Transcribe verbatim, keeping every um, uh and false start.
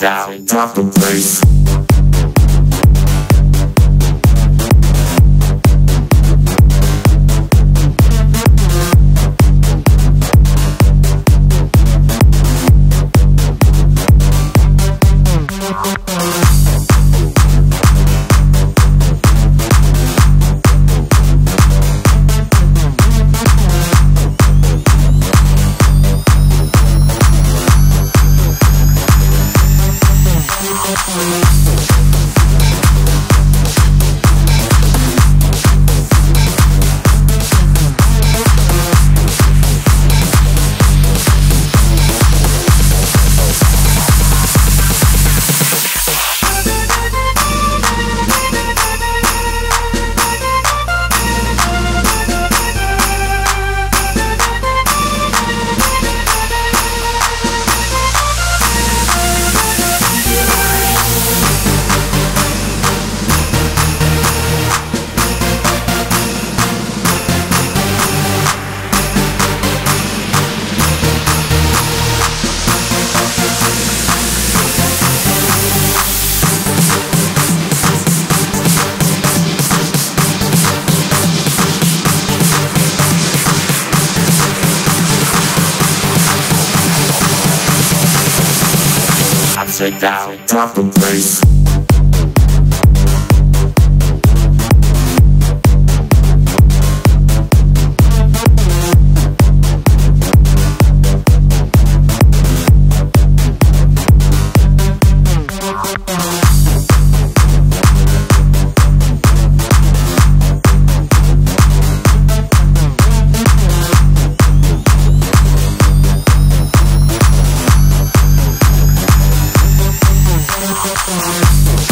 down, down, drop the place. Take down, drop the place. We'll be right back.